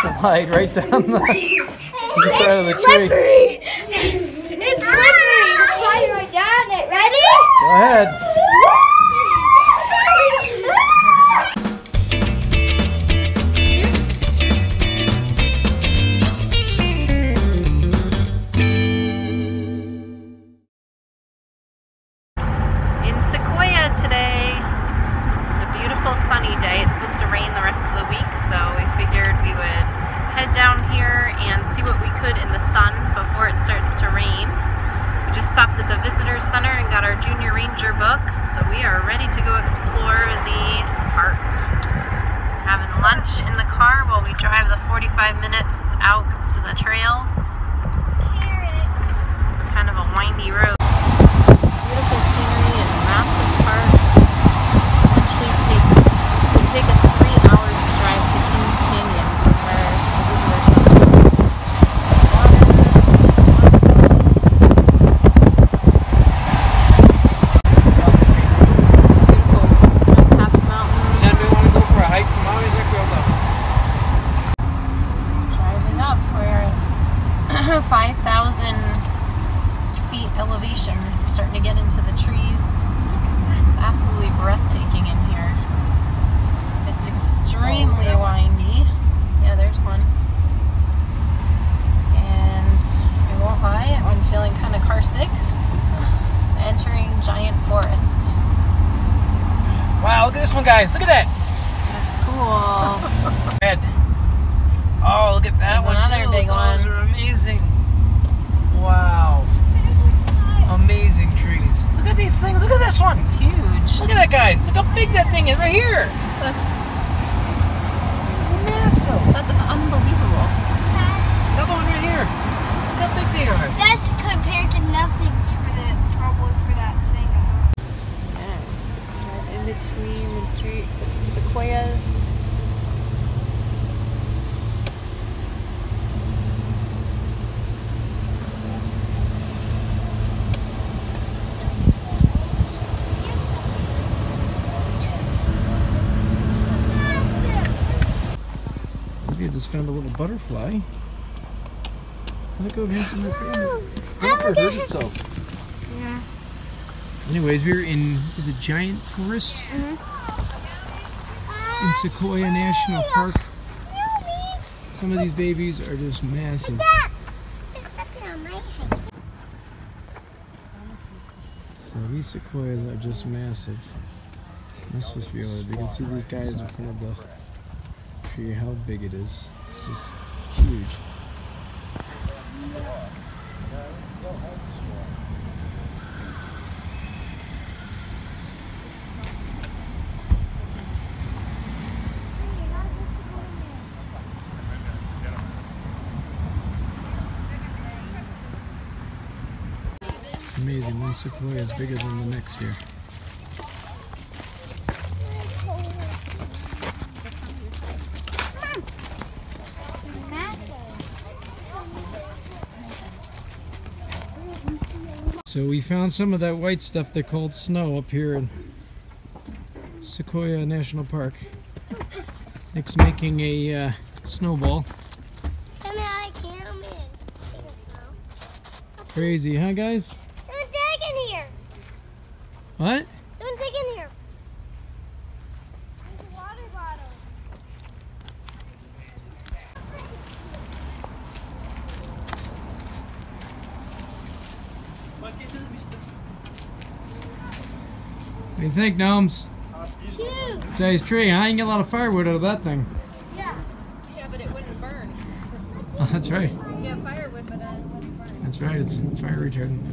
slide right down the inside of the tree. It's slippery! It's slippery! It's sliding right down it. Ready? Go ahead. Guys, look at that. That's cool. Red. Oh, look at that. There's one another too. Big Those one. Are amazing. Wow. Amazing trees. Look at these things. Look at this one. It's huge. Look at that, guys. Look how big that thing is right here. Look. Massive. That's unbelievable. Another one right here. Look how big they are. That's compared to nothing for the probably for that thing. Yeah. In between. Sequoias. I just found a little butterfly. Look how handsome that butterfly hurt itself. Yeah. Anyways, we were in is a giant forest. Mm-hmm. In Sequoia National Park. Some of these babies are just massive. There's something on my head. So these sequoias are just massive. That's supposed to be all right. You can see these guys in front of the tree, how big it is. It's just huge. Amazing, one sequoia is bigger than the next here. Mom! Massive! So we found some of that white stuff they called snow up here in Sequoia National Park. Nick's making a snowball. Crazy, huh, guys? What? Someone's like in here. There's a water bottle. What do you think, gnomes? It's huge. It's a nice tree, huh? You can get a lot of firewood out of that thing. Yeah. Yeah, but it wouldn't burn. Oh, that's right. Yeah, firewood, but it wouldn't burn. That's right, it's fire retardant.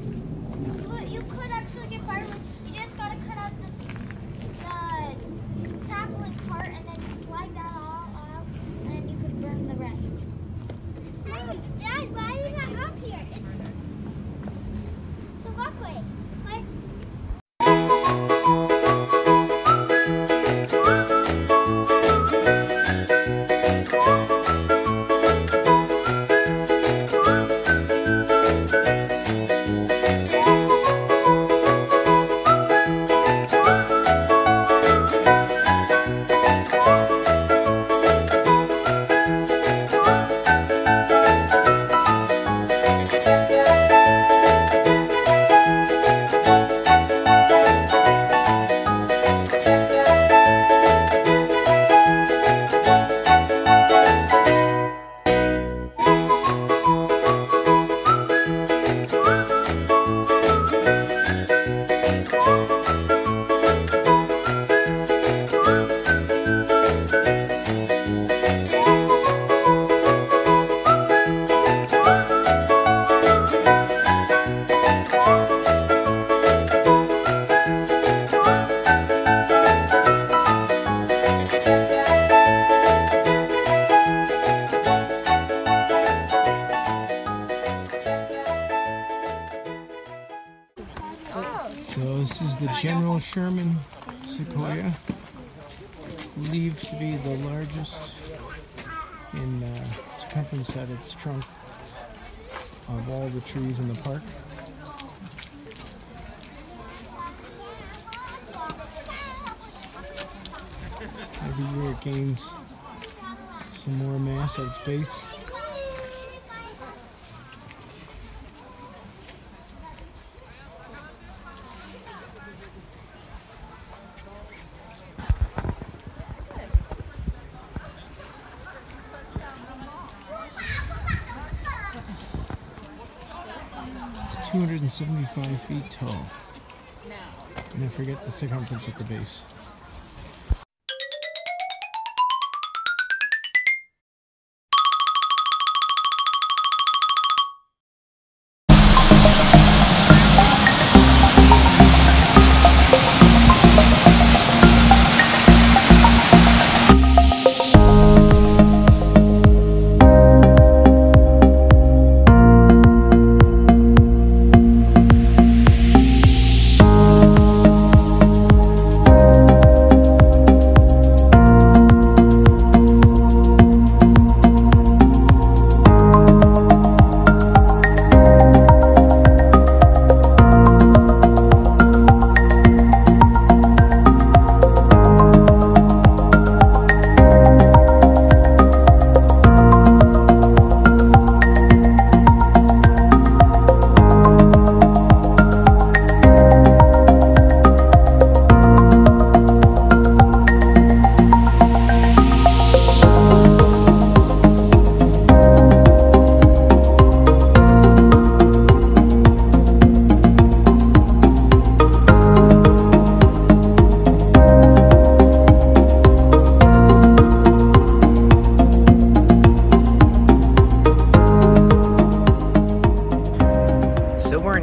General Sherman, Sequoia, believed to be the largest in circumference at its trunk of all the trees in the park. Every year it gains some more mass at its base. It's 275 feet tall, and I forget the circumference at the base.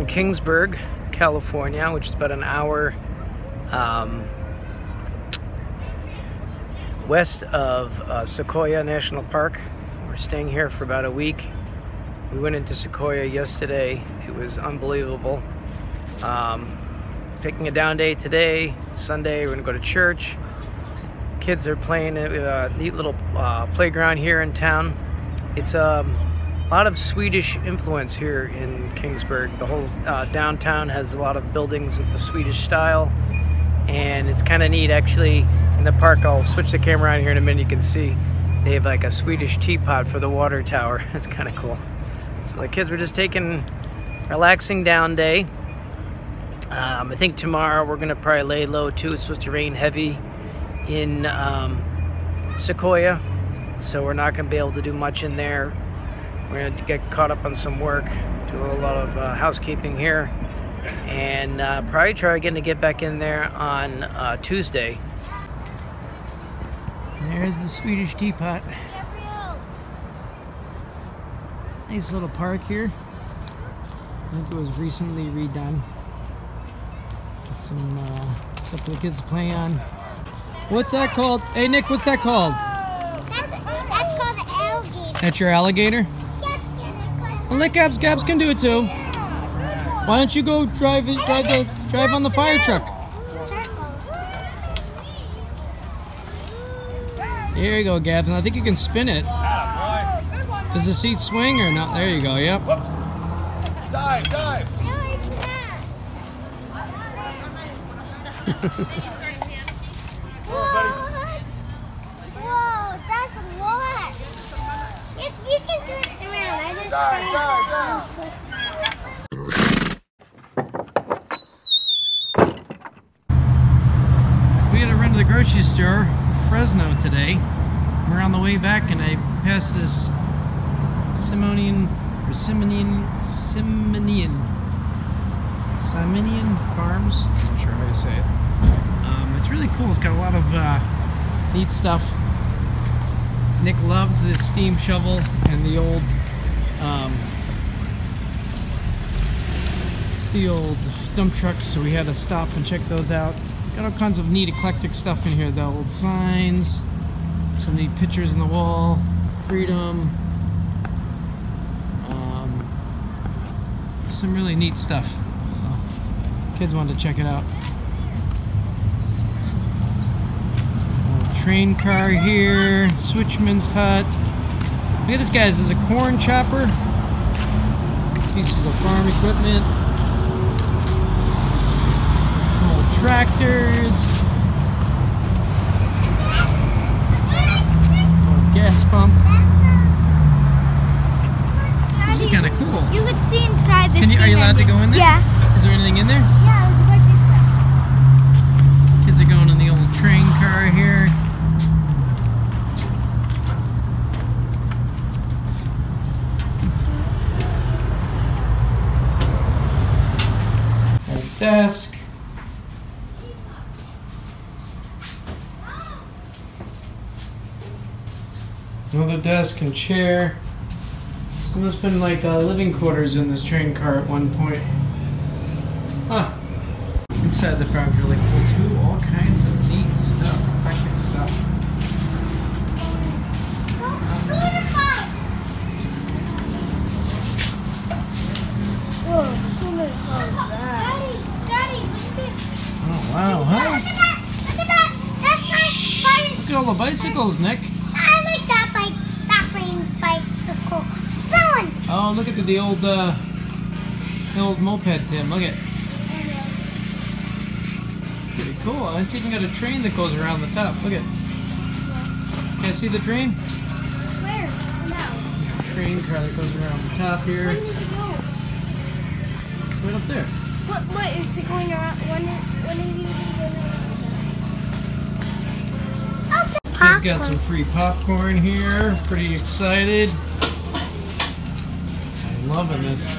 Kingsburg, California, which is about an hour west of Sequoia National Park. We're staying here for about a week. We went into Sequoia yesterday. It was unbelievable. Picking a down day today. It's Sunday, we're gonna go to church. Kids are playing at a neat little playground here in town. It's a lot of Swedish influence here in Kingsburg. The whole downtown has a lot of buildings of the Swedish style, and it's kind of neat actually. In the park, I'll switch the camera on here in a minute, you can see they have like a Swedish teapot for the water tower. It's kind of cool. So the kids were just taking relaxing down day. I think tomorrow we're gonna probably lay low too. It's supposed to rain heavy in Sequoia, so we're not gonna be able to do much in there. We're gonna get caught up on some work, do a lot of housekeeping here, and probably try again to get back in there on Tuesday. There's the Swedish teapot. Nice little park here. I think it was recently redone. Got some stuff for the kids to play on. What's that called? Hey Nick, what's that called? That's called an alligator. That's your alligator? Well, let Gabs can do it too. Why don't you go drive on the fire truck? There you go, Gabs, and I think you can spin it. Does the seat swing or not? There you go. Yep. Whoops. Dive. Whoa, that's a lot. If you can do it. We had to run to the grocery store in Fresno today. We're on the way back and I passed this Simonian Farms. I'm not sure how to say it. It's really cool. It's got a lot of neat stuff. Nick loved the steam shovel and the old dump trucks, so we had to stop and check those out. Got all kinds of neat eclectic stuff in here, the old signs, some neat pictures in the wall, freedom, some really neat stuff. So, kids wanted to check it out. train car here, switchman's hut. Look at this, guys. This is a corn chopper. Pieces of farm equipment. Some old tractors. Old gas pump. This is kind of cool. You could see inside this. Are you allowed to go in there? Yeah. Is there anything in there? Yeah. Going in the old train car here. Old desk. Another desk and chair. So there's been like living quarters in this train car at one point. Huh. Inside the farm's really cool too. All kinds of neat stuff, eclectic stuff. Daddy, Daddy, look at this. Oh wow, huh? Look at that. That's my bike. Look at all the bicycles, Nick. I like that bike. That green bicycle. That one. Oh, look at the old moped, Tim. Look at. Pretty cool. And it's even got a train that goes around the top. Look at it. Yeah. Can I see the train? Where? No. Train car that goes around the top here. Where does it go? Right up there. What? Is it going around? When is it going around? It's got some free popcorn here. Pretty excited. I'm loving this.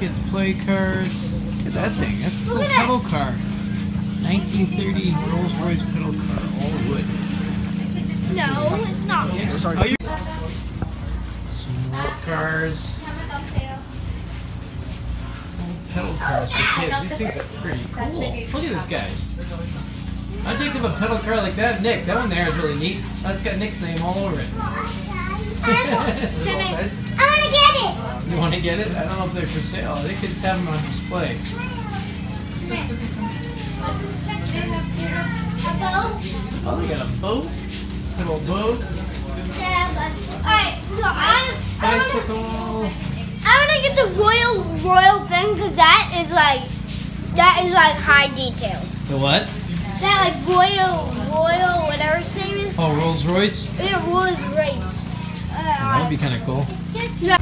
Get the play cars. Look at that thing. That's a little pedal car. 1930 Rolls Royce pedal car. All wood. No, it's not. Yeah, sorry. Oh, some more cars. Pedal cars for kids. These things are pretty cool. Look at this, guys. I'd think of a pedal car like that. Nick, that one there is really neat. That's got Nick's name all over it. You want to get it? I don't know if they're for sale. They could just have them on display. I'll just check. They have a boat. Oh, they got a boat. Good old boat. They have a... Alright, so bicycle. I want to get the royal thing because that is like high detail. The what? That like royal whatever his name is. Oh, Rolls Royce? Yeah, Rolls Royce. That would be kind of cool. It's just... No.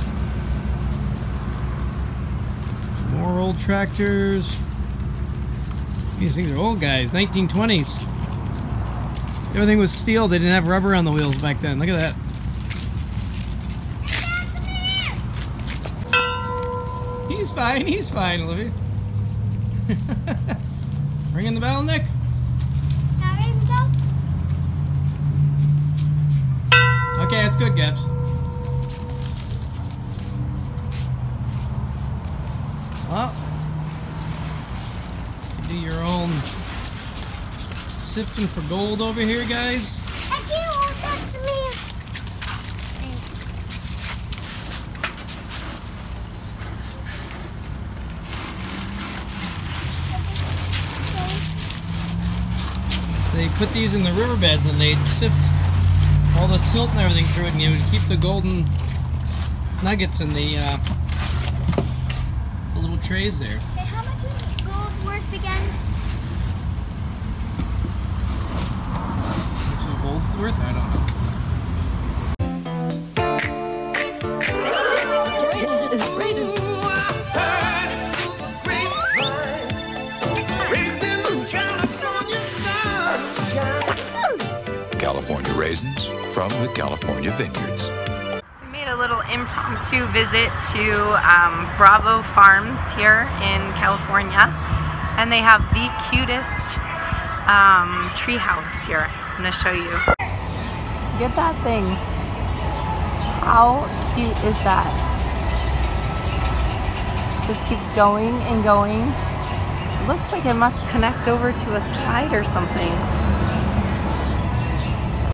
More old tractors. These things are old, guys. 1920s. Everything was steel. They didn't have rubber on the wheels back then. Look at that. He's fine. He's fine, Olivia. Ringing the bell, Nick. Okay, that's good, Gabs. Well, you can do your own sifting for gold over here, guys. I can't hold this for me. They put these in the riverbeds and they'd sift all the silt and everything through it, and you would keep the golden nuggets in the little trays there. Okay, how much is gold worth again? Which is gold worth? I don't know. California raisins from the California vineyards. A little impromptu visit to Bravo Farms here in California, and they have the cutest tree house here. I'm going to show you. Look at that thing. How cute is that? Just keeps going and going. It looks like it must connect over to a slide or something.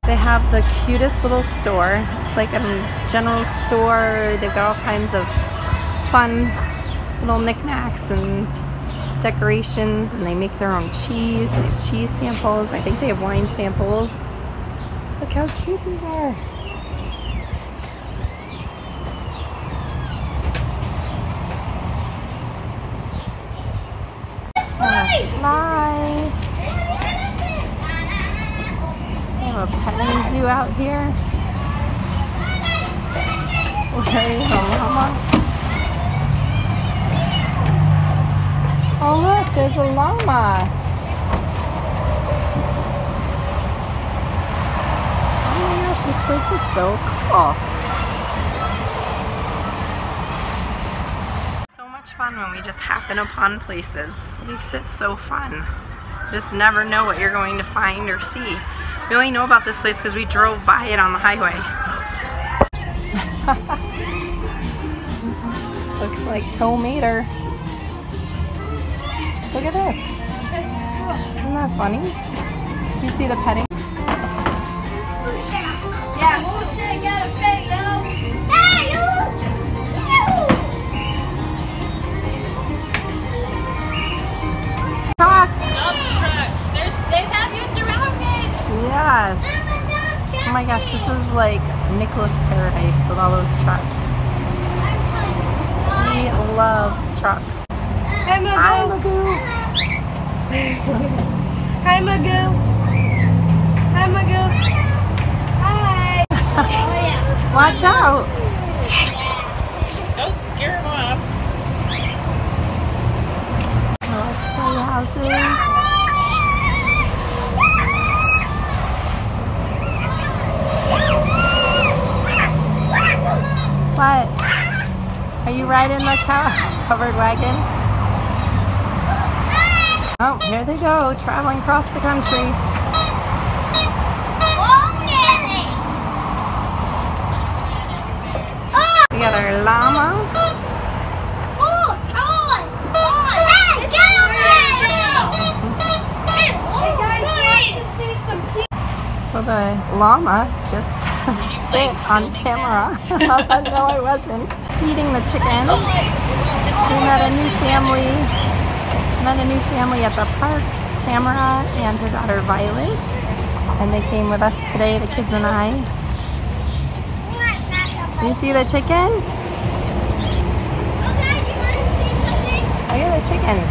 They have the cutest little store. It's like a general store. They've got all kinds of fun little knickknacks and decorations, and they make their own cheese. They have cheese samples. I think they have wine samples. Look how cute these are. Slide! They have a petting zoo out here. Okay, llama. Oh look, there's a llama. Oh my gosh, this place is so cool. So much fun when we just happen upon places. It makes it so fun. Just never know what you're going to find or see. We only know about this place because we drove by it on the highway. Looks like Tomater. Look at this. Isn't that funny? You see the petting? Yeah, bullshit, gotta pay, yo. Hey, you! Truck! Dump truck. They have you surrounded! Yes. Oh my gosh, this is like Nicholas Paradise with all those trucks. He loves trucks. Hi Magoo! Hi Magoo! Hi Magoo! Hi Magoo! Hi! Oh, yeah. Watch out! Don't scare him off. Playhouses. What? Are you riding the covered wagon? Oh, here they go, traveling across the country. We got our llama. So the llama just spit on Tamara. No, I wasn't. Feeding the chicken. We met a new family. At the park. Tamara and her daughter Violet. And they came with us today, the kids and I. You see the chicken? Oh guys, you want to see something? Look at the chicken.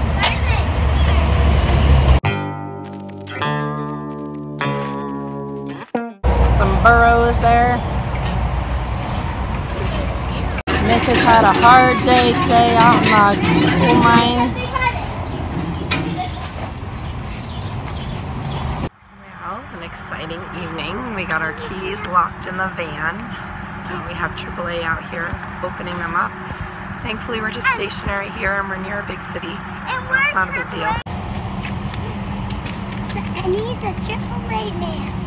Burrows there. Nick has had a hard day today out in the coal mines. Well, an exciting evening. We got our keys locked in the van. So we have AAA out here opening them up. Thankfully we're just stationary here and we're near a big city, so it's not a big deal. So, and he's a AAA man.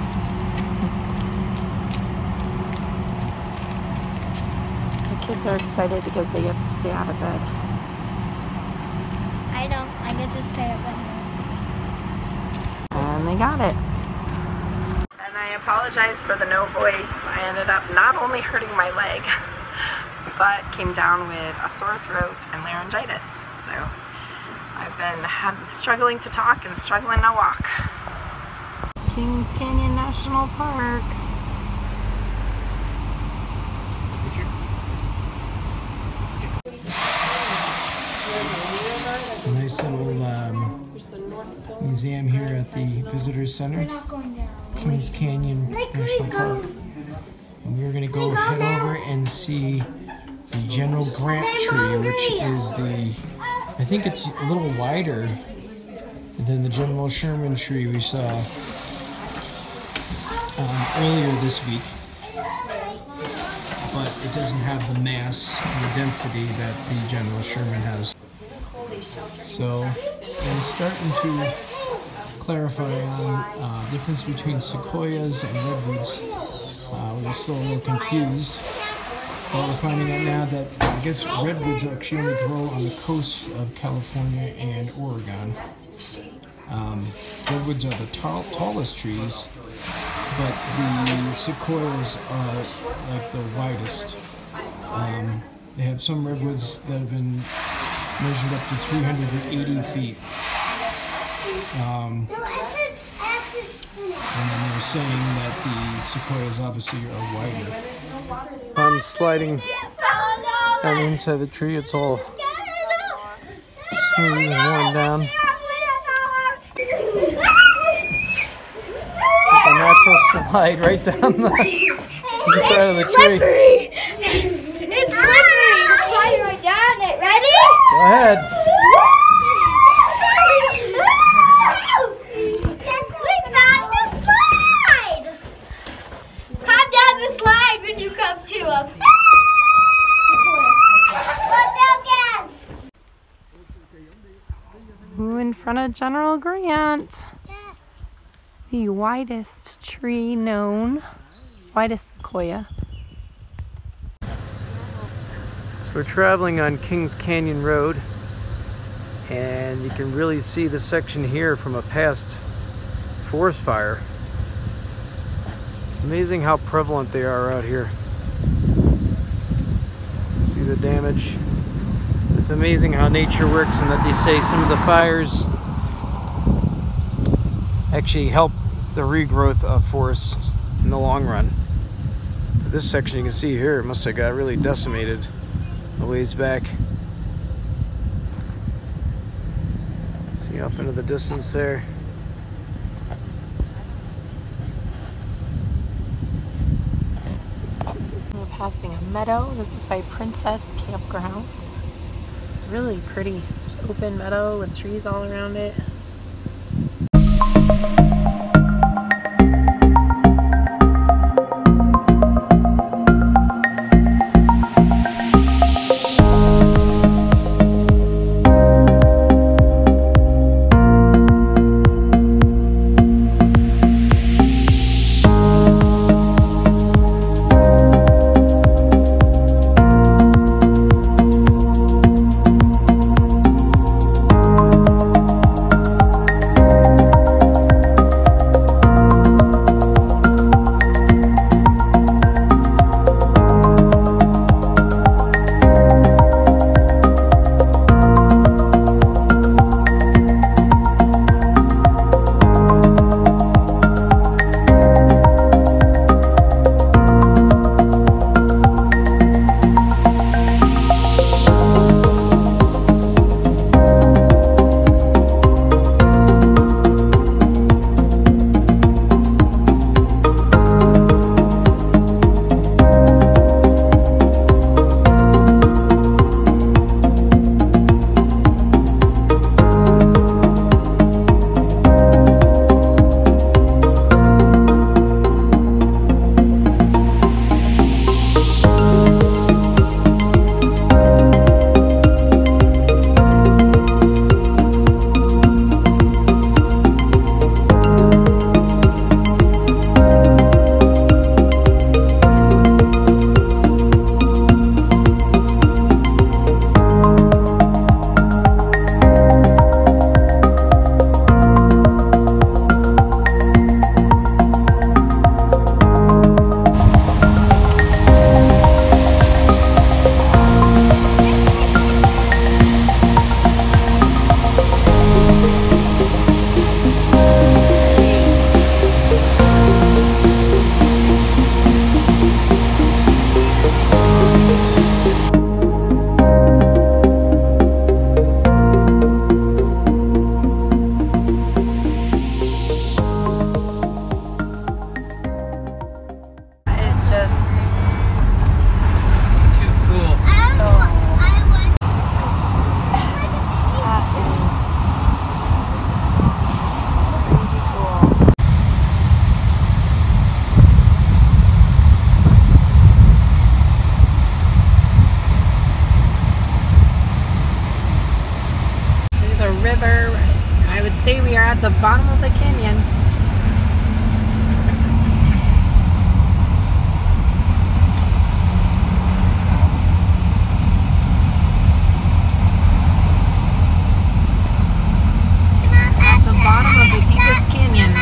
Kids are excited because they get to stay out of bed. I don't. I get to stay at bed. And they got it. And I apologize for the no voice. I ended up not only hurting my leg, but came down with a sore throat and laryngitis. So I've been struggling to talk and struggling to walk. Kings Canyon National Park. Nice little museum here at the Visitor Center, Kings Canyon National Park. And we're going to go head over and see the General Grant tree, which is the, I think it's a little wider than the General Sherman tree we saw earlier this week. But it doesn't have the mass and the density that the General Sherman has. So, I'm starting to clarify on the difference between sequoias and redwoods. We're still a little confused. But we're finding out now that I guess redwoods actually only grow on the coast of California and Oregon. Redwoods are the tallest trees, but the sequoias are like the widest. They have some redwoods that have been measured up to 380 feet. And then they were saying that the sequoias obviously are wider. I'm sliding down inside the tree. It's all smooth and worn down. Like a natural slide right down the inside of the tree. It's slippery. You slide right down it. Ready? Go ahead. We found the slide. Climb down the slide when you come to them. We're in front of General Grant. The widest tree known, widest sequoia. So we're traveling on King's Canyon Road, and you can really see the section here from a past forest fire. It's amazing how prevalent they are out here. See the damage. It's amazing how nature works, and that they say some of the fires actually help the regrowth of forests in the long run. But this section you can see here must have got really decimated a ways back. See up into the distance there. We're passing a meadow. This is by Princess Campground. Really pretty. There's open meadow with trees all around it. The bottom of the canyon. At the bottom of the deepest canyon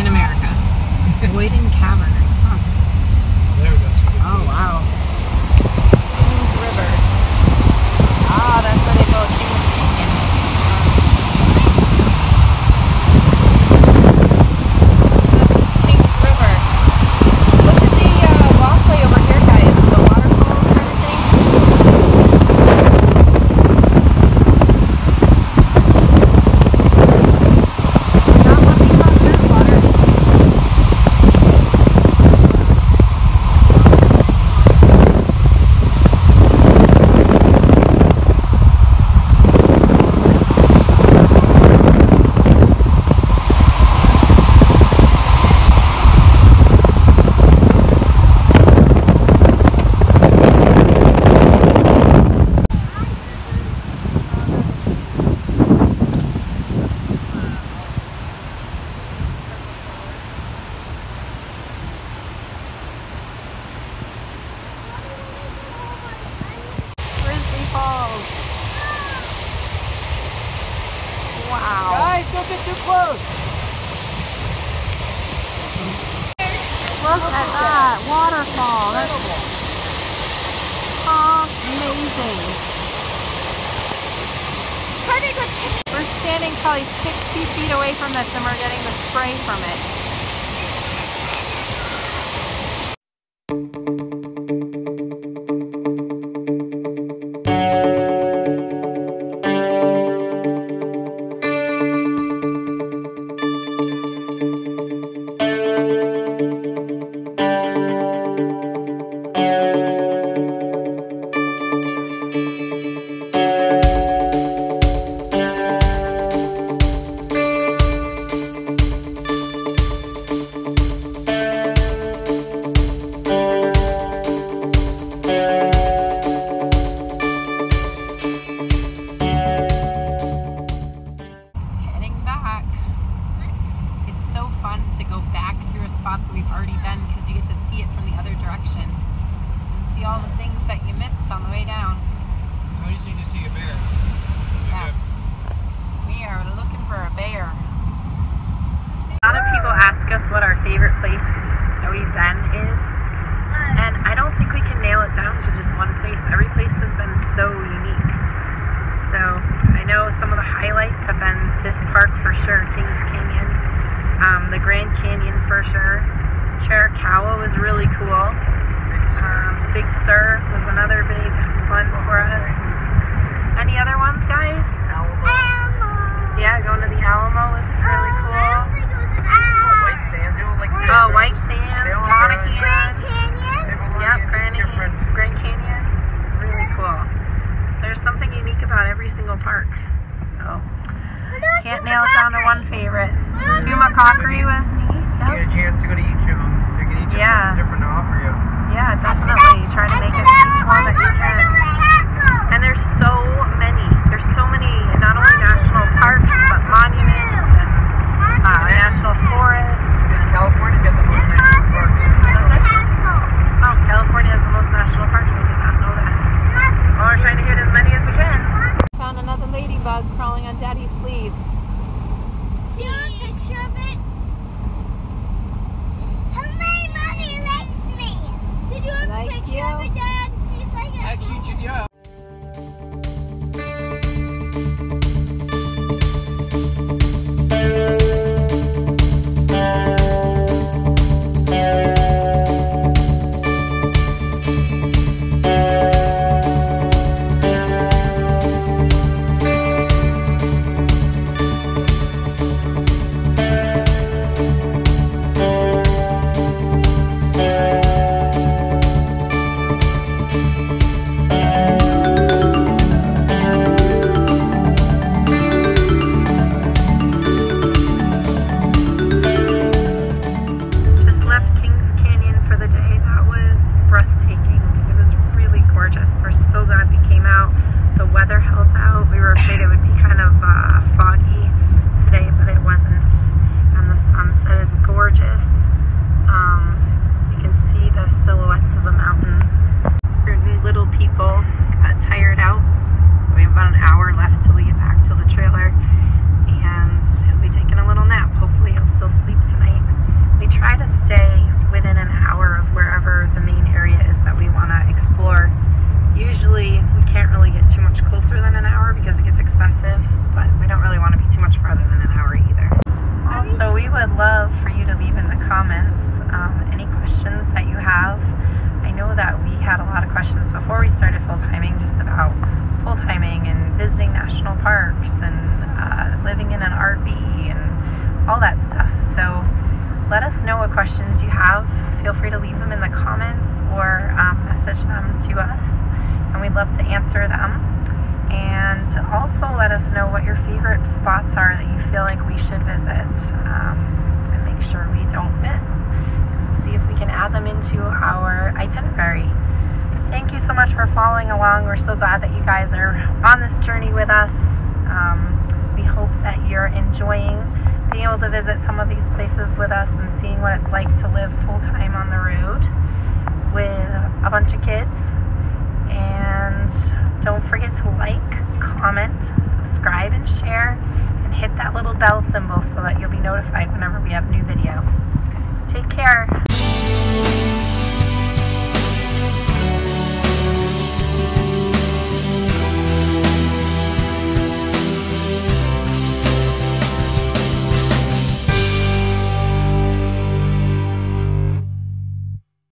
in America. Waiting Cavern. Huh. There we go. Oh wow. Kings River. Don't get too close. Look at that waterfall. That's amazing. Pretty good. We're standing probably 60 feet away from this, and we're getting the spray from it. Kings Canyon, the Grand Canyon for sure. Chiricahua was really cool. Big Sur was another big one for us. Any other ones, guys? Alamo. Yeah, going to the Alamo was really cool. White Sands. Oh, White Sands. Monahan. Grand Canyon. Yep, Grand Canyon. Really cool. There's something unique about every single park. So. Can't nail it down to one favorite. Tumacockery was neat. Yep. You get a chance to go to each of them. They're going to each of them different to offer you. Yeah, definitely. Try to make it to each one that you can. And there's so many. There's so many, not only national parks, but monuments and national forests. California's got the most national parks. Does it? Oh, California has the most national parks. I did not know that. Well, we're trying to hit as many as we can. Found another ladybug crawling on Daddy's sleeve. Do you want a picture of it? Mommy likes me. Did you want a picture of it, Dad? He's like a actually, yeah. Questions you have, feel free to leave them in the comments or message them to us, and we'd love to answer them. And also let us know what your favorite spots are that you feel like we should visit, and make sure we don't miss, and we'll see if we can add them into our itinerary. Thank you so much for following along. We're so glad that you guys are on this journey with us. We hope that you're enjoying being able to visit some of these places with us and seeing what it's like to live full-time on the road with a bunch of kids. And don't forget to like, comment, subscribe, and share, and hit that little bell symbol so that you'll be notified whenever we have new video. Take care.